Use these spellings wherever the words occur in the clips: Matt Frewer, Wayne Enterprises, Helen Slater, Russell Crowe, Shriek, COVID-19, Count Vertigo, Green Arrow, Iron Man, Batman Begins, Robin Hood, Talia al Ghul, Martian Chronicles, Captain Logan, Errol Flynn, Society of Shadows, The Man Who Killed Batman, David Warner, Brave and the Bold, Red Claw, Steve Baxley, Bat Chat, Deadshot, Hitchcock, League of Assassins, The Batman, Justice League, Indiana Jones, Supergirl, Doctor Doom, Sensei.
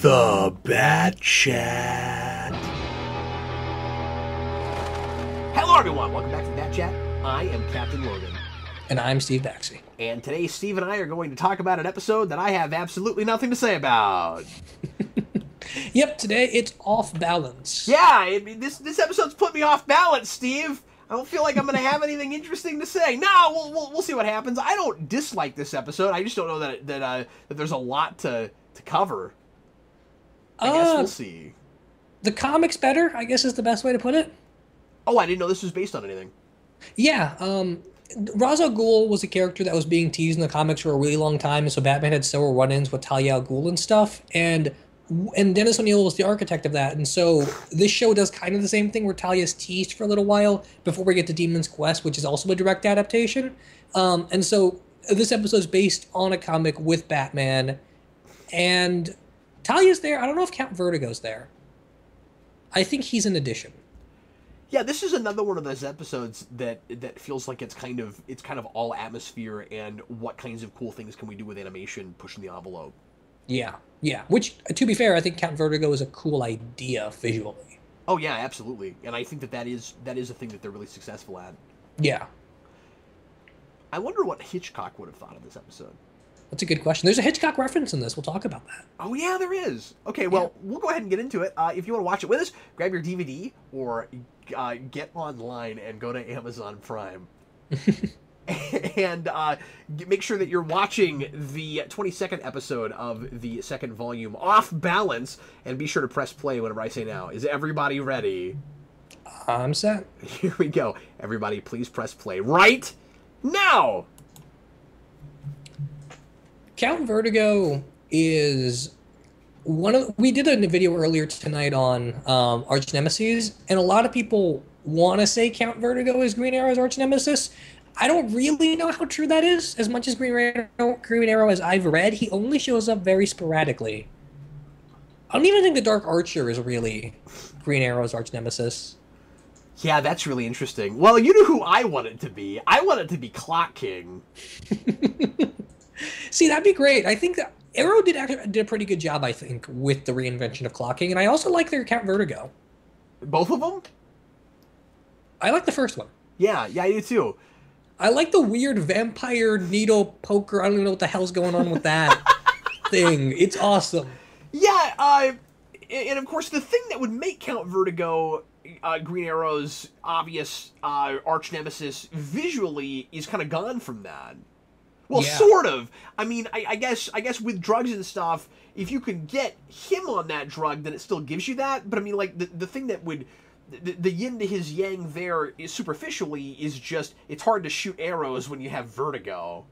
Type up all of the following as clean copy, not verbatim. The Bat Chat. Hello everyone, welcome back to the Bat Chat. I am Captain Logan. And I'm Steve Baxi. And today Steve and I are going to talk about an episode that I have absolutely nothing to say about. Yep, today it's off balance. Yeah, I mean, this episode's put me off balance, Steve. I don't feel like I'm going to have anything interesting to say. No, we'll see what happens. I don't dislike this episode. I just don't know that there's a lot to cover. I guess we'll see. The comic's better, I guess, is the best way to put it. Oh, I didn't know this was based on anything. Yeah, Ra's al Ghul was a character that was being teased in the comics for a really long time, and so Batman had several run-ins with Talia al Ghul and stuff, and Dennis O'Neill was the architect of that, and so this show does kind of the same thing where Talia's teased for a little while before we get to Demon's Quest, which is also a direct adaptation. And so this episode is based on a comic with Batman, and Talia's there. I don't know if Count Vertigo's there. I think he's an addition. Yeah, this is another one of those episodes that feels like it's kind of all atmosphere and what kinds of cool things can we do with animation, pushing the envelope. Yeah. Which, to be fair, I think Count Vertigo is a cool idea visually. Oh yeah, absolutely. And I think that is a thing that they're really successful at. Yeah. I wonder what Hitchcock would have thought of this episode. That's a good question. There's a Hitchcock reference in this. We'll talk about that. Oh yeah, there is. Okay, well, yeah. We'll go ahead and get into it. If you want to watch it with us, grab your DVD or get online and go to Amazon Prime. And make sure that you're watching the 22nd episode of the second volume, Off Balance, and be sure to press play whenever I say now. Is everybody ready? I'm set. Here we go. Everybody, please press play right now! Count Vertigo is one of... We did a video earlier tonight on Arch Nemesis, and a lot of people want to say Count Vertigo is Green Arrow's Arch Nemesis. I don't really know how true that is. As much as Green Arrow as I've read, he only shows up very sporadically. I don't even think the Dark Archer is really Green Arrow's arch nemesis. Yeah, that's really interesting. Well, you know who I want it to be. I want it to be Clock King. See, that'd be great. I think that Arrow did a pretty good job, I think, with the reinvention of Clock King, and I also like their Count Vertigo. Both of them? I like the first one. Yeah, I do too. I like the weird vampire needle poker. I don't even know what the hell's going on with that thing. It's awesome. Yeah, and of course the thing that would make Count Vertigo Green Arrow's obvious arch nemesis visually is kind of gone from that. Well, yeah. Sort of. I mean, I guess with drugs and stuff, if you could get him on that drug, then it still gives you that. But I mean, like the thing that would... The yin to his yang there is superficially is just it's hard to shoot arrows when you have vertigo.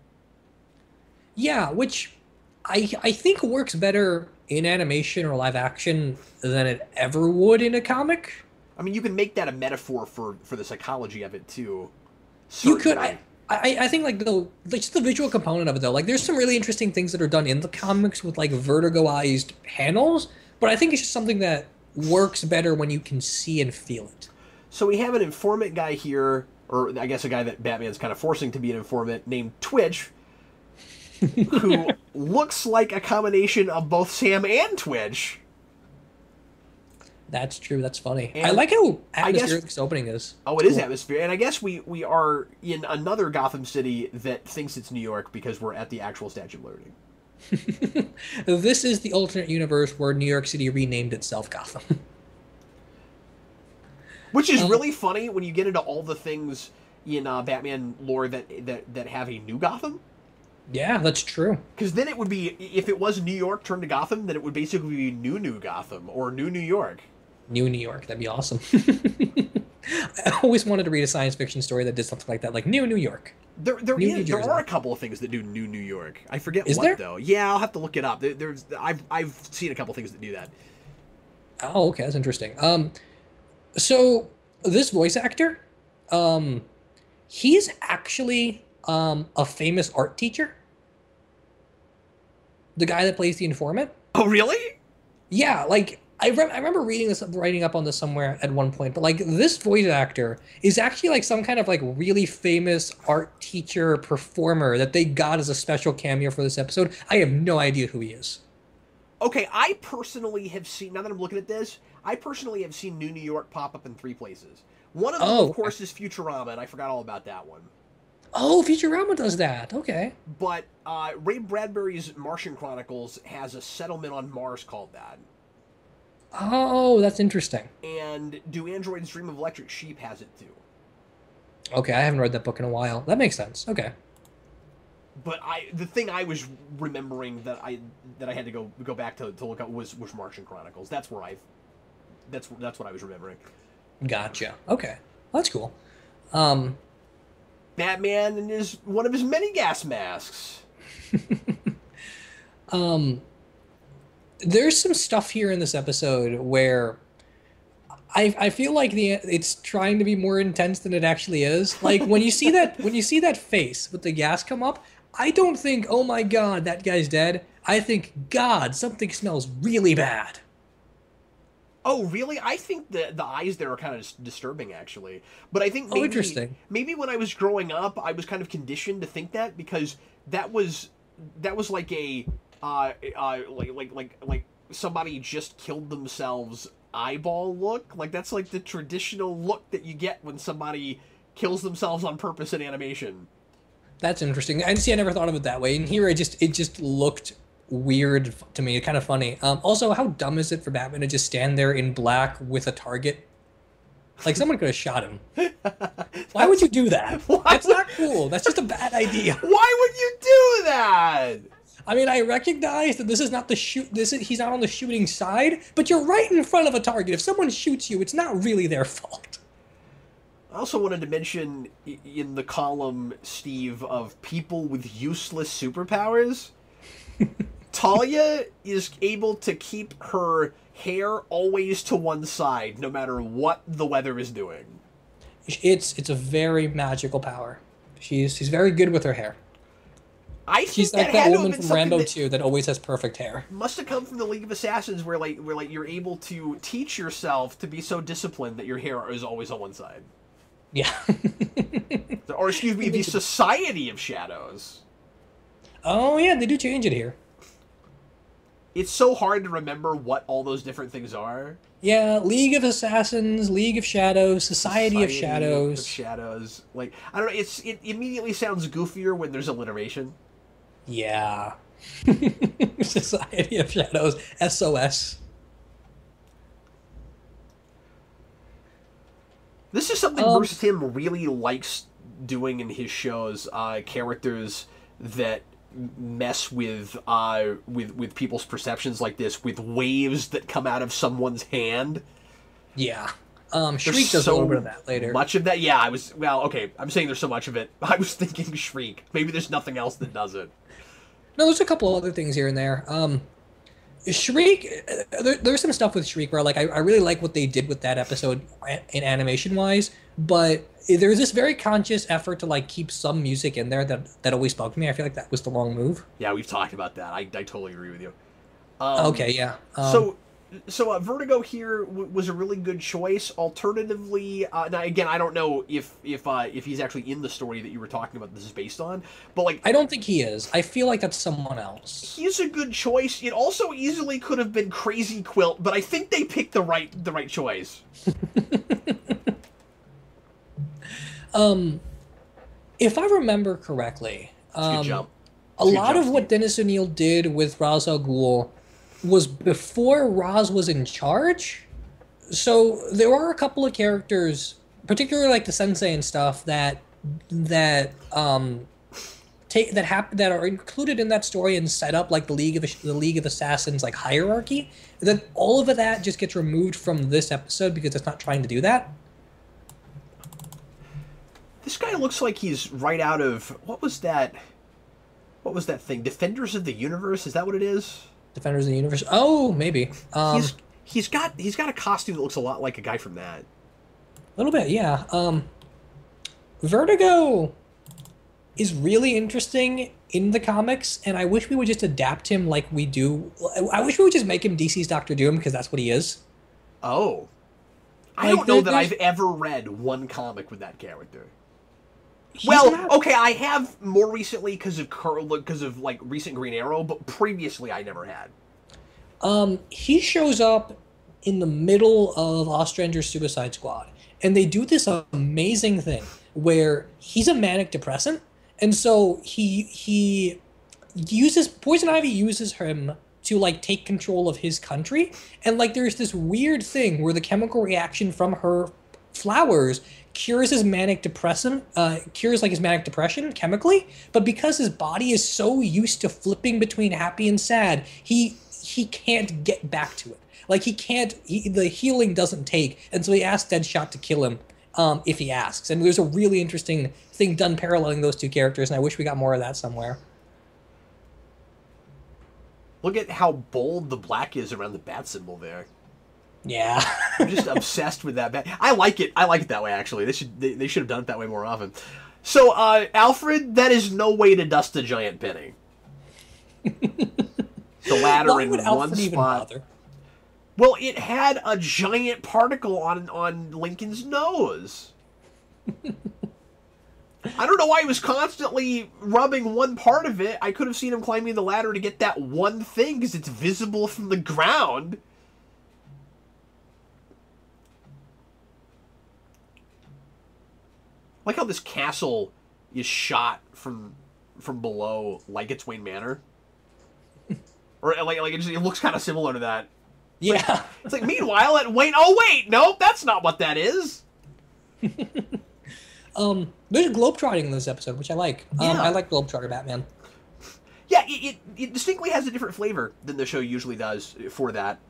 Yeah, which I think works better in animation or live action than it ever would in a comic. I mean, you can make that a metaphor for the psychology of it too. Certainly. You could. I think like just the visual component of it though. Like there's some really interesting things that are done in the comics with like vertigoized panels, but I think it's just something that works better when you can see and feel it. So we have an informant guy here, or I guess a guy that Batman's kind of forcing to be an informant, named Twitch, who looks like a combination of both Sam and Twitch. That's true. That's funny. And I like how atmospheric this opening is. Oh, it is atmospheric. And I guess we are in another Gotham City that thinks it's New York because we're at the actual Statue of Liberty. This is the alternate universe where New York City renamed itself Gotham. Which is really funny when you get into all the things in Batman lore that have a new Gotham. Yeah, that's true. Because then it would be, if it was New York turned to Gotham, then it would basically be New Gotham or New York. New New York, that'd be awesome. I always wanted to read a science fiction story that did something like that, like New New York. There are a couple of things that do New New York. I forget what though. Yeah, I'll have to look it up. I've seen a couple of things that do that. Oh, okay, that's interesting. So this voice actor, he's actually a famous art teacher. The guy that plays the informant. Oh, really? Yeah, like I remember reading this, writing up on this somewhere at one point, but like this voice actor is actually like some kind of like really famous art teacher performer that they got as a special cameo for this episode. I have no idea who he is. Okay, I personally have seen, now that I'm looking at this, I personally have seen New York pop up in three places. One of them, of course, is Futurama, and I forgot all about that one. Oh, Futurama does that. Okay. But Ray Bradbury's Martian Chronicles has a settlement on Mars called that. Oh, that's interesting. And Do Androids Dream of Electric Sheep has it too. Okay, I haven't read that book in a while. That makes sense. Okay. But the thing I was remembering that I had to go back to look up was Martian Chronicles. That's where that's what I was remembering. Gotcha. Okay, well, that's cool. Batman and one of his many gas masks. There's some stuff here in this episode where I feel like it's trying to be more intense than it actually is. Like when you see that face with the gas come up, I don't think, oh my God, that guy's dead. I think, God, something smells really bad. Oh, really? I think the eyes there are kind of disturbing, actually. But I think maybe, maybe when I was growing up, I was kind of conditioned to think that because that was like a like somebody just killed themselves eyeball look. Like that's like the traditional look that you get when somebody kills themselves on purpose in animation. That's interesting. And see, I never thought of it that way. And here, it just looked weird to me, kind of funny. Also, how dumb is it for Batman to just stand there in black with a target? Like someone could have shot him. Why would you do that? That's not cool. That's just a bad idea. Why would you do that? I mean, I recognize that this is not the he's not on the shooting side, but you're right in front of a target. If someone shoots you, it's not really their fault. I also wanted to mention in the column, Steve, of people with useless superpowers. Talia is able to keep her hair always to one side, no matter what the weather is doing. It's a very magical power. She's very good with her hair. She's like that woman from Rambo 2 that always has perfect hair. Must have come from the League of Assassins, where you're able to teach yourself to be so disciplined that your hair is always on one side. Yeah. Or excuse me, the Society of Shadows. Oh, yeah, they do change it here. It's so hard to remember what all those different things are. Yeah, League of Assassins, League of Shadows, Society of Shadows. Like, I don't know, it immediately sounds goofier when there's alliteration. Yeah. Society of Shadows, SOS. This is something Bruce Timm really likes doing in his shows, characters that mess with people's perceptions like this, with waves that come out of someone's hand. Yeah. Shriek does a little bit of that later. Much of that? Yeah, okay, I'm saying there's so much of it. I was thinking Shriek. Maybe there's nothing else that does it. No, there's a couple other things here and there. Shriek, there's some stuff with Shriek where, like, I really like what they did with that episode in animation-wise, but there's this very conscious effort to, like, keep some music in there that always bugged me. I feel like that was the wrong move. Yeah, we've talked about that. I totally agree with you. Okay, yeah. So Vertigo here was a really good choice. Alternatively, now again, I don't know if he's actually in the story that you were talking about this is based on, but like I don't think he is. I feel like that's someone else. He's a good choice. It also easily could have been Crazy Quilt, but I think they picked the right choice. If I remember correctly, a lot of what Dennis O'Neill did with Ra's al Ghul was before Ra's was in charge. So there are a couple of characters, particularly like the Sensei and stuff, that are included in that story and set up like the League of Assassins like hierarchy. And then all of that just gets removed from this episode because it's not trying to do that. This guy looks like he's right out of what was that thing? Defenders of the Universe? Is that what it is? Defenders of the Universe. Oh, maybe. He's got a costume that looks a lot like a guy from that. A little bit, yeah. Vertigo is really interesting in the comics, and I wish we would just adapt him like we do. I wish we would just make him DC's Doctor Doom, because that's what he is. Oh. I don't know that I've ever read one comic with that character. Well, okay, I have more recently because of like recent Green Arrow, but previously I never had. He shows up in the middle of Ostrander's Suicide Squad, and they do this amazing thing where he's a manic depressant, and so he uses Poison Ivy uses him to like take control of his country, and like there's this weird thing where the chemical reaction from her flowers cures his manic depressant, his manic depression chemically, but because his body is so used to flipping between happy and sad, he can't get back to it. Like the healing doesn't take, and so he asks Deadshot to kill him if he asks. And there's a really interesting thing done paralleling those two characters, and I wish we got more of that somewhere. Look at how bold the black is around the bat symbol there. Yeah. I'm just obsessed with that bat. I like it. I like it that way, actually. They should have done it that way more often. So, Alfred, that is no way to dust a giant penny. The ladder Why in would one Alfred spot. Even well, it had a giant particle on Lincoln's nose. I don't know why he was constantly rubbing one part of it. I could have seen him climbing the ladder to get that one thing because it's visible from the ground. I like how this castle is shot from below, like it's Wayne Manor. Or like it looks kind of similar to that. Yeah. Like, it's like, meanwhile, at Wayne... Oh, wait! No, that's not what that is! There's globetrotting in this episode, which I like. Yeah. I like globetrotter Batman. Yeah, it distinctly has a different flavor than the show usually does for that.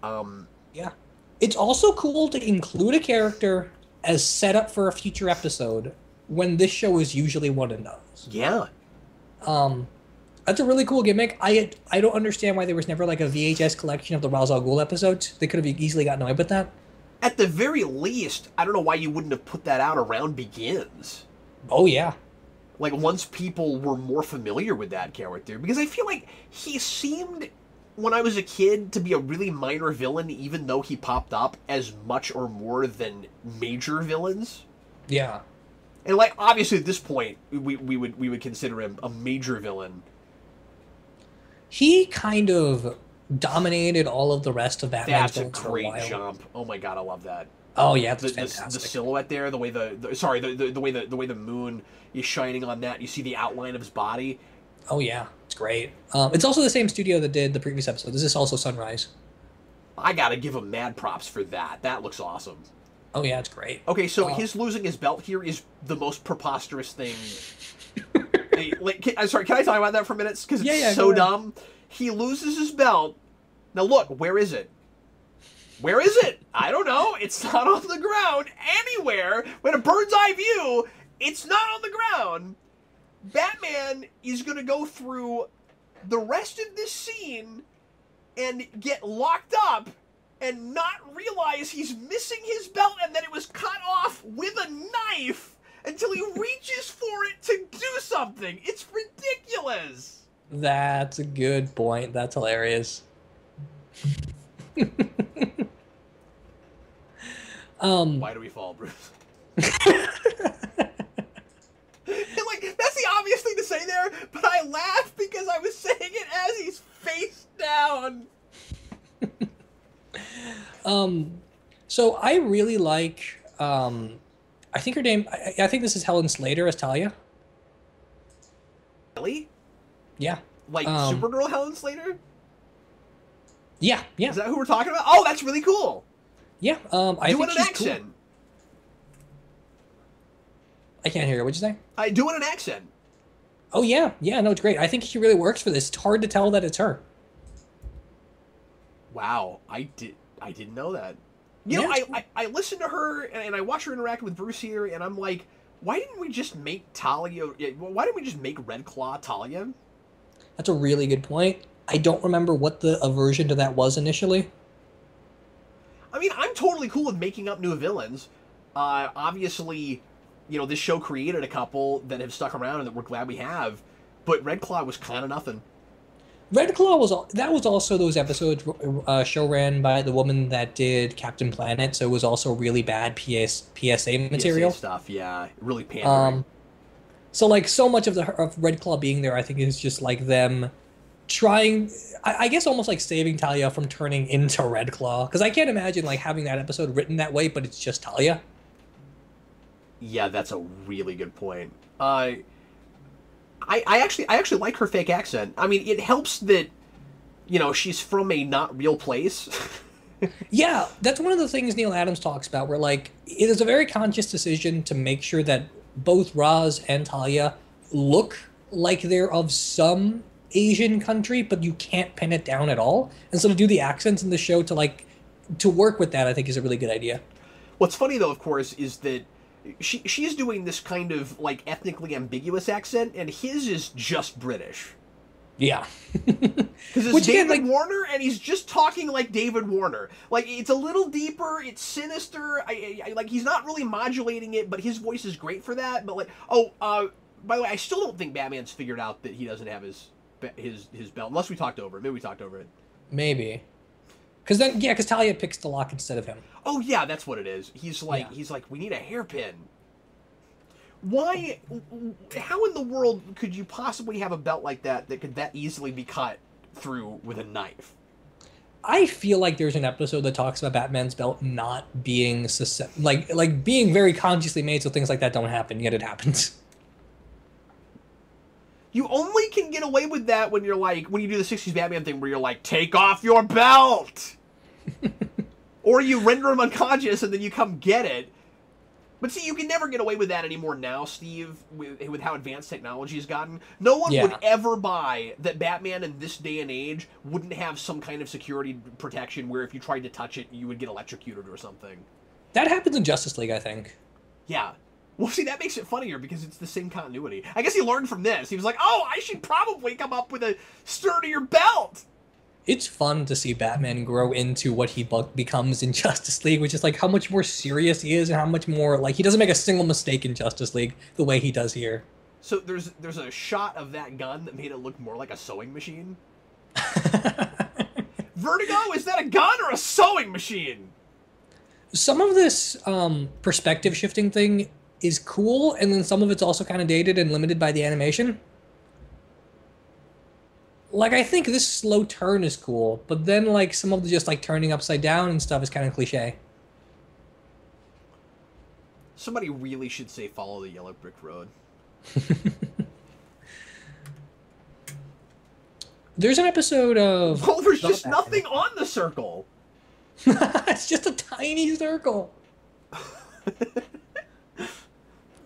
Yeah. It's also cool to include a character as setup for a future episode when this show is usually one and done. Yeah. That's a really cool gimmick. I don't understand why there was never like a VHS collection of the Ra's al Ghul episodes. They could have easily gotten away with that. At the very least, I don't know why you wouldn't have put that out around Begins. Oh, yeah. Like, once people were more familiar with that character. Because I feel like he seemed, when I was a kid, to be a really minor villain, even though he popped up as much or more than major villains. Yeah. And, like, obviously at this point, we would consider him a major villain. He kind of dominated all of the rest of Batman's films for a while. That's a great jump. Oh my god, I love that. Oh yeah, that's fantastic. The silhouette there, the way the way the moon is shining on that. You see the outline of his body. Oh yeah, it's great. It's also the same studio that did the previous episode. This is also Sunrise. I gotta give him mad props for that. That looks awesome. Oh yeah, it's great. Okay, so his losing his belt here is the most preposterous thing. Like, can I talk about that for a minute? Because it's so dumb. He loses his belt. Now look, where is it? Where is it? I don't know. It's not on the ground anywhere. When a bird's eye view, it's not on the ground. Batman is going to go through the rest of this scene and get locked up and not realize he's missing his belt and that it was cut off with a knife. Until he reaches for it to do something. It's ridiculous. That's a good point. That's hilarious. Why do we fall, Bruce? Like, that's the obvious thing to say there, but I laughed because I was saying it as he's face down. So I really like... I think her name... I think this is Helen Slater as Talia. Really? Yeah. Like Supergirl Helen Slater? Yeah, yeah. Is that who we're talking about? Oh, that's really cool! Yeah, I think she's cool. Do an accent! I can't hear her. What'd you say? I do an accent! Oh, yeah. Yeah, no, it's great. I think she really works for this. It's hard to tell that it's her. Wow. I didn't know that. You know, I listened to her, and I watched her interact with Bruce here, and I'm like, why didn't we just make Talia... Why didn't we just make Red Claw Talia? That's a really good point. I don't remember what the aversion to that was initially. I mean, I'm totally cool with making up new villains. Obviously, you know, this show created a couple that have stuck around and that we're glad we have. But Red Claw was kind of nothing. Red Claw was, that was also those episodes show ran by the woman that did Captain Planet, so it was also really bad PSA material. PSA stuff, yeah. Really pandering. So, like, so much of Red Claw being there, I think, is just, like, them trying, I guess almost like saving Talia from turning into Red Claw. Because I can't imagine, like, having that episode written that way, but it's just Talia. Yeah, that's a really good point. I actually like her fake accent. I mean, it helps that, you know, she's from a not real place. Yeah, that's one of the things Neil Adams talks about, where, like, it is a very conscious decision to make sure that both Ra's and Talia look like they're of some Asian country, but you can't pin it down at all. And so to do the accents in the show to, like, to work with that, I think is a really good idea. What's funny, though, of course, is that she's doing this kind of, like, ethnically ambiguous accent, and his is just British. Yeah. Because it's David Warner, and he's just talking like David Warner. Like, it's a little deeper, it's sinister, like, he's not really modulating it, but his voice is great for that. But, like, by the way, I still don't think Batman's figured out that he doesn't have his belt, unless we talked over it. Maybe we talked over it. Maybe. Because then, yeah, because Talia picks the lock instead of him. Oh, yeah, that's what it is. He's like, yeah. He's like, we need a hairpin. Why? How in the world could you possibly have a belt like that that could that easily be cut through with a knife? I feel like there's an episode that talks about Batman's belt not being like being very consciously made so things like that don't happen, yet it happens. You only can get away with that when you're like, when you do the 60s Batman thing where you're like, take off your belt! Or you render him unconscious and then you come get it. But see, you can never get away with that anymore now, Steve, with how advanced technology has gotten. No one would ever buy that Batman in this day and age wouldn't have some kind of security protection where if you tried to touch it, you would get electrocuted or something. That happens in Justice League, I think. Yeah. Well, see, that makes it funnier because it's the same continuity. I guess he learned from this. He was like, oh, I should probably come up with a sturdier belt. It's fun to see Batman grow into what he becomes in Justice League, which is like how much more serious he is and how much more, like, he doesn't make a single mistake in Justice League the way he does here. So there's a shot of that gun that made it look more like a sewing machine. Vertigo, is that a gun or a sewing machine? Some of this perspective shifting thing is cool, and then some of it's also kind of dated and limited by the animation. Like, I think this slow turn is cool, but then, like, some of the just, like, turning upside down and stuff is kind of cliche. Somebody really should say follow the yellow brick road. There's an episode of... Well, there's just nothing on the circle. It's just a tiny circle.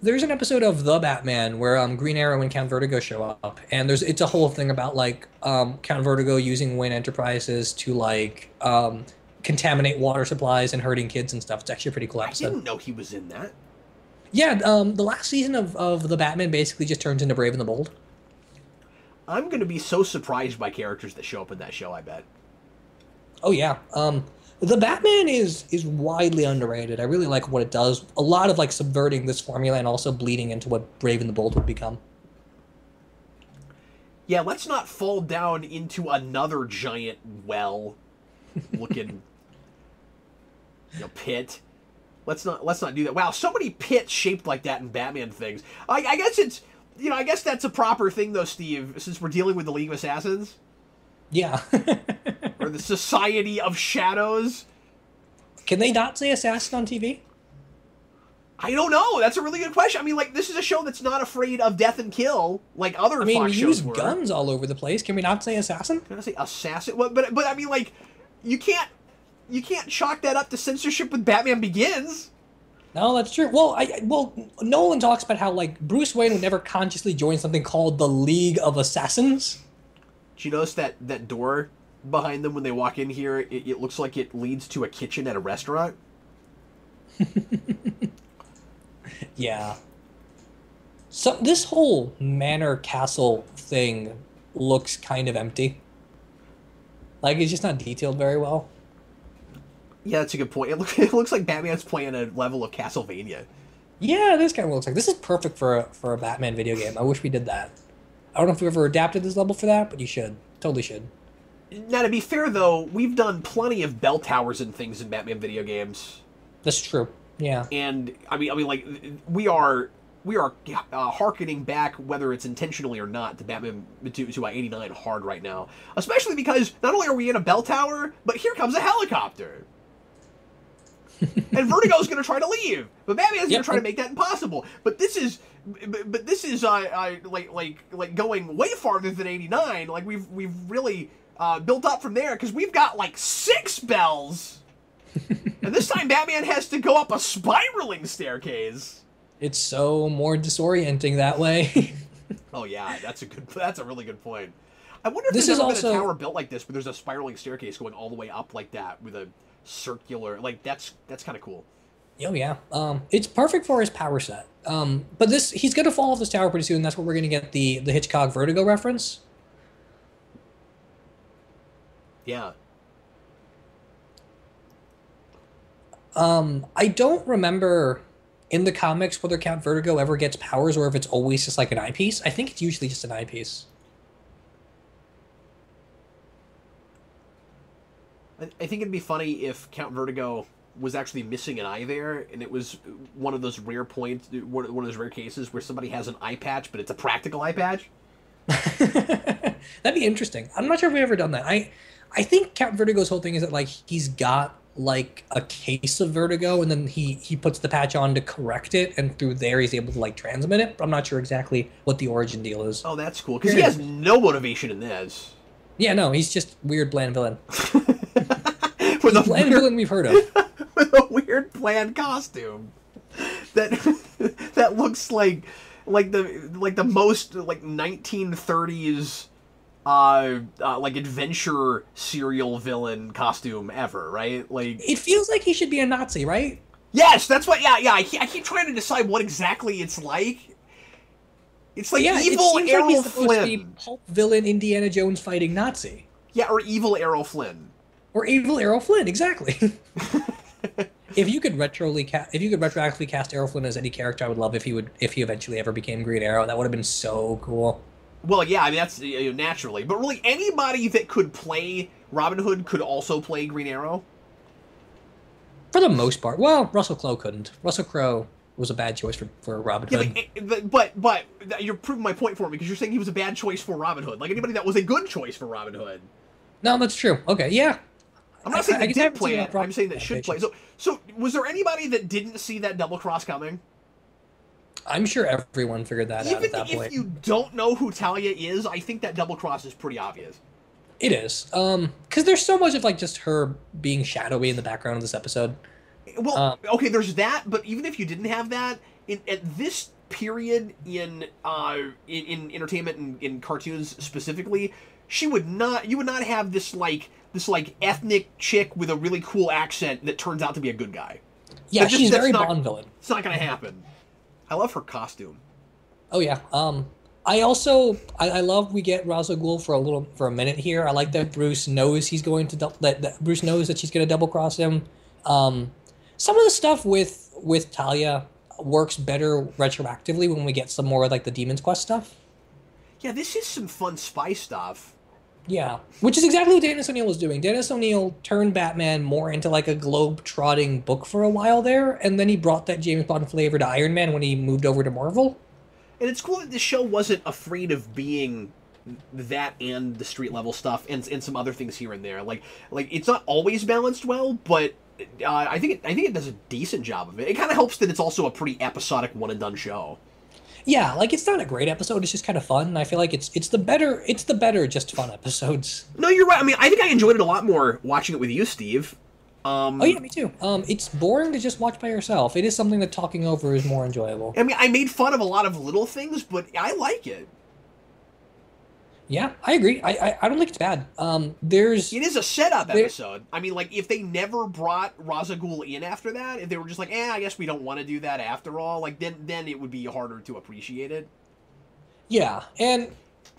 There's an episode of The Batman where Green Arrow and Count Vertigo show up, and it's a whole thing about, like, Count Vertigo using Wayne Enterprises to, like, contaminate water supplies and hurting kids and stuff. It's actually a pretty cool episode. I didn't know he was in that. Yeah, the last season of The Batman basically just turns into Brave and the Bold. I'm going to be so surprised by characters that show up in that show, I bet. Oh, yeah. The Batman is widely underrated. I really like what it does. A lot of, like, subverting this formula and also bleeding into what Brave and the Bold would become. Yeah, let's not fall down into another giant well-looking you know, pit. Let's not do that. Wow, so many pits shaped like that in Batman things. I guess it's, you know, I guess that's a proper thing though, Steve, since we're dealing with the League of Assassins. Yeah. Or the Society of Shadows. Can they not say assassin on TV? I don't know. That's a really good question. I mean, like, this is a show that's not afraid of death and kill, like other Fox shows were. I mean, we use guns all over the place. Can we not say assassin? Can I say assassin? Well, but I mean, like, you can't chalk that up to censorship with Batman Begins. No, that's true. Well, well, Nolan talks about how, like, Bruce Wayne would never consciously join something called the League of Assassins. Did you notice that door behind them when they walk in here? It looks like it leads to a kitchen at a restaurant. Yeah. So this whole manor castle thing looks kind of empty. Like, it's just not detailed very well. Yeah, that's a good point. It looks like Batman's playing a level of Castlevania. Yeah, this kind of looks like this is perfect for a Batman video game. I wish we did that. I don't know if we ever adapted this level for that, but you should. Totally should. Now, to be fair, though, we've done plenty of bell towers and things in Batman video games. That's true. Yeah. And, I mean, like, we are harkening back, whether it's intentionally or not, to Batman to 89 hard right now. Especially because not only are we in a bell tower, but here comes a helicopter. And Vertigo's going to try to leave, but Batman's going to try to make that impossible. But this is like going way farther than 89. Like we've really built up from there because we've got like 6 bells, and this time Batman has to go up a spiraling staircase. It's so more disorienting that way. Oh yeah, that's a really good point. I wonder if there's ever been a tower built like this where there's a spiraling staircase going all the way up like that with a circular, like that's kind of cool. Oh yeah, it's perfect for his power set. But he's gonna fall off this tower pretty soon. That's where we're gonna get the Hitchcock Vertigo reference. Yeah. I don't remember in the comics whether Count Vertigo ever gets powers or if it's always just like an eyepiece. I think it's usually just an eyepiece. I think it'd be funny if Count Vertigo was actually missing an eye there, and it was one of those rare points, one of those rare cases where somebody has an eye patch, but it's a practical eye patch. That'd be interesting. I'm not sure if we've ever done that. I think Count Vertigo's whole thing is that like he's got like a case of vertigo, and then he puts the patch on to correct it, and through there he's able to like transmit it. But I'm not sure exactly what the origin deal is. Oh, that's cool because he has no motivation in this. Yeah, no, he's just weird bland villain. With a bland villain we've heard of. With a weird bland costume that looks like the most like 1930s like adventure serial villain costume ever, right? Like it feels like he should be a Nazi, right? Yes, that's what. Yeah. I keep trying to decide what exactly it's like. It's like evil Errol Flynn. He's supposed to be pulp villain Indiana Jones fighting Nazi. Yeah, or evil Errol Flynn. Or evil Errol Flynn, exactly. If you could retroactively cast Errol Flynn as any character, I would love if he eventually ever became Green Arrow. That would have been so cool. Well, yeah, I mean that's naturally, but really anybody that could play Robin Hood could also play Green Arrow. For the most part, well, Russell Crowe couldn't. Russell Crowe was a bad choice for Robin Hood. But you're proving my point for me because you're saying he was a bad choice for Robin Hood. Like anybody that was a good choice for Robin Hood. No, that's true. Okay, yeah. I'm not saying they did play it. I'm saying that should play. So was there anybody that didn't see that double cross coming? I'm sure everyone figured that out at that point. Even if you don't know who Talia is, I think that double cross is pretty obvious. It is. Because there's so much of like just her being shadowy in the background of this episode. Well, okay, there's that, but even if you didn't have that, at this period in entertainment and in cartoons specifically, you would not have this like ethnic chick with a really cool accent that turns out to be a good guy. Yeah, she's very Bond villain. It's not going to happen. I love her costume. Oh yeah. I love we get Ra's al Ghul for a minute here. I like that Bruce knows that she's going to double cross him. Some of the stuff with Talia works better retroactively when we get some more like the Demon's Quest stuff. Yeah, this is some fun spy stuff. Yeah, which is exactly what Dennis O'Neill was doing. Dennis O'Neill turned Batman more into like a globe-trotting book for a while there, and then he brought that James Bond flavor to Iron Man when he moved over to Marvel. And it's cool that this show wasn't afraid of being that and the street-level stuff and some other things here and there. Like it's not always balanced well, but I think it does a decent job of it. It kind of helps that it's also a pretty episodic one-and-done show. Yeah, like it's not a great episode. It's just kind of fun. And I feel like it's the better just fun episodes. No, you're right. I mean, I think I enjoyed it a lot more watching it with you, Steve. Oh yeah, me too. It's boring to just watch by yourself. It is something that talking over is more enjoyable. I mean, I made fun of a lot of little things, but I like it. Yeah, I agree. I don't think it's bad. It is a setup episode. I mean, like if they never brought Ra's al Ghul in after that, if they were just like, I guess we don't want to do that after all, like then it would be harder to appreciate it. Yeah, and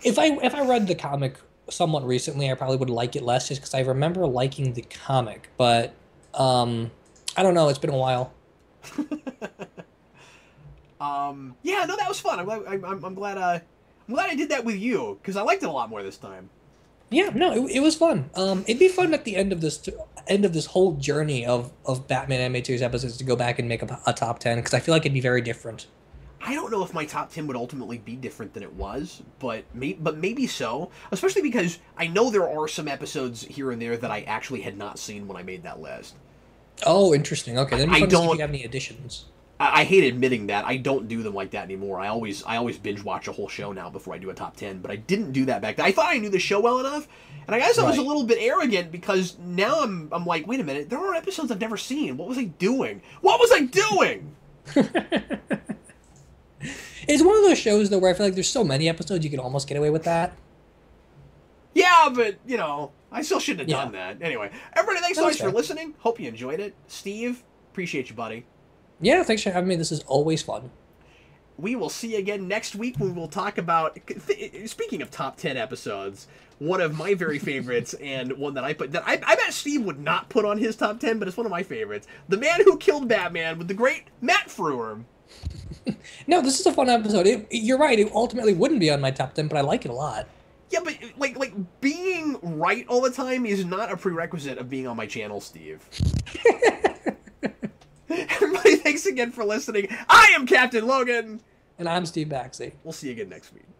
if I read the comic somewhat recently, I probably would like it less just because I remember liking the comic, but I don't know. It's been a while. Yeah, no, that was fun. I'm glad I did that with you, because I liked it a lot more this time. Yeah, no, it was fun. It'd be fun at the end of this whole journey of Batman animated series episodes to go back and make a top 10, because I feel like it'd be very different. I don't know if my top 10 would ultimately be different than it was, but maybe so. Especially because I know there are some episodes here and there that I actually had not seen when I made that list. Oh, interesting. Okay, then I don't have any additions. I hate admitting that. I don't do them like that anymore. I always binge watch a whole show now before I do a top 10, but I didn't do that back then. I thought I knew the show well enough, and I guess I was a little bit arrogant, because now I'm like, wait a minute, there are episodes I've never seen. What was I doing? What was I doing? It's one of those shows, though, where I feel like there's so many episodes you can almost get away with that. Yeah, but, you know, I still shouldn't have done that. Anyway, everybody, thanks so much for listening. Hope you enjoyed it. Steve, appreciate you, buddy. Yeah, thanks for having me. This is always fun. We will see you again next week when we'll talk about, speaking of top 10 episodes, one of my very favorites and one that I put, that I bet Steve would not put on his top 10, but it's one of my favorites. The Man Who Killed Batman with the great Matt Frewer. No, this is a fun episode. You're right. It ultimately wouldn't be on my top 10, but I like it a lot. Yeah, but like being right all the time is not a prerequisite of being on my channel, Steve. Everybody, thanks again for listening. I am Captain Logan. And I'm Steve Baxley. We'll see you again next week.